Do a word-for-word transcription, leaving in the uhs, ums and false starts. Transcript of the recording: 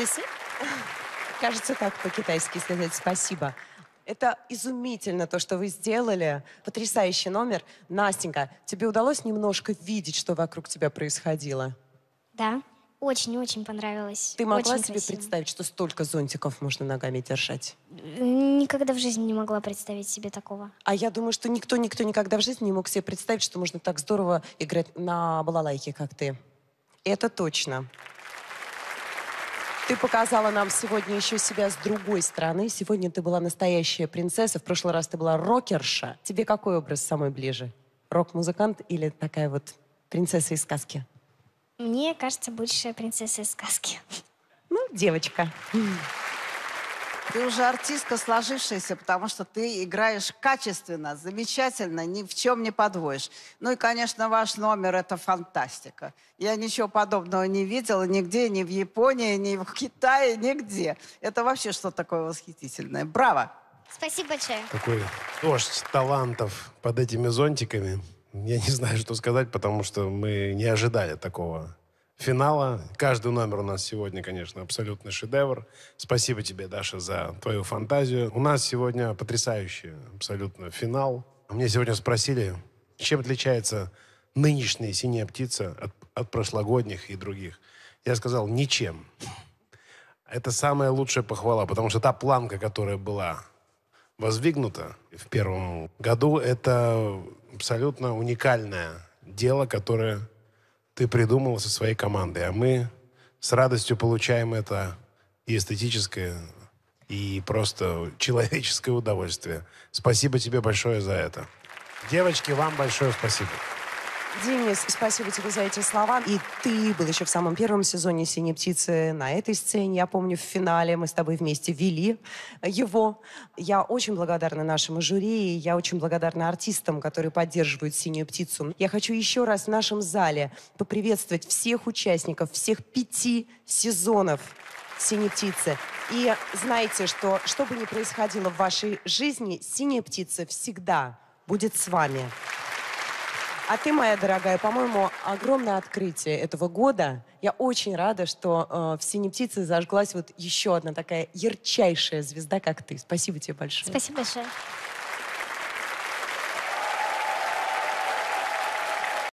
Сиси. Кажется, так по-китайски сказать спасибо. Это изумительно, то, что вы сделали. Потрясающий номер. Настенька, тебе удалось немножко видеть, что вокруг тебя происходило? Да, очень-очень понравилось. Ты могла очень себе красиво представить, что столько зонтиков можно ногами держать? Никогда в жизни не могла представить себе такого. А я думаю, что никто-никто никогда в жизни не мог себе представить, что можно так здорово играть на балалайке, как ты. Это точно. Ты показала нам сегодня еще себя с другой стороны. Сегодня ты была настоящая принцесса, в прошлый раз ты была рокерша. Тебе какой образ самый ближе? Рок-музыкант или такая вот принцесса из сказки? Мне кажется, больше принцесса из сказки. Ну, девочка. Ты уже артистка сложившаяся, потому что ты играешь качественно, замечательно, ни в чем не подвоишь. Ну и, конечно, ваш номер – это фантастика. Я ничего подобного не видела нигде, ни в Японии, ни в Китае, нигде. Это вообще что-то такое восхитительное. Браво! Спасибо большое. Такой дождь талантов под этими зонтиками. Я не знаю, что сказать, потому что мы не ожидали такого финала. Каждый номер у нас сегодня, конечно, абсолютный шедевр. Спасибо тебе, Даша, за твою фантазию. У нас сегодня потрясающий абсолютно финал. Мне сегодня спросили, чем отличается нынешняя «Синяя птица» от, от прошлогодних и других. Я сказал, ничем. Это самая лучшая похвала, потому что та планка, которая была воздвигнута в первом году, это абсолютно уникальное дело, которое ты придумала со своей командой, а мы с радостью получаем это и эстетическое, и просто человеческое удовольствие. Спасибо тебе большое за это. Девочки, вам большое спасибо. Денис, спасибо тебе за эти слова. И ты был еще в самом первом сезоне «Синей птицы» на этой сцене. Я помню, в финале мы с тобой вместе вели его. Я очень благодарна нашему жюри, я очень благодарна артистам, которые поддерживают «Синюю птицу». Я хочу еще раз в нашем зале поприветствовать всех участников всех пяти сезонов «Синей птицы». И знайте, что что бы ни происходило в вашей жизни, «Синяя птица» всегда будет с вами. А ты, моя дорогая, по-моему, огромное открытие этого года. Я очень рада, что э, в «Синей птице» зажглась вот еще одна такая ярчайшая звезда, как ты. Спасибо тебе большое. Спасибо большое.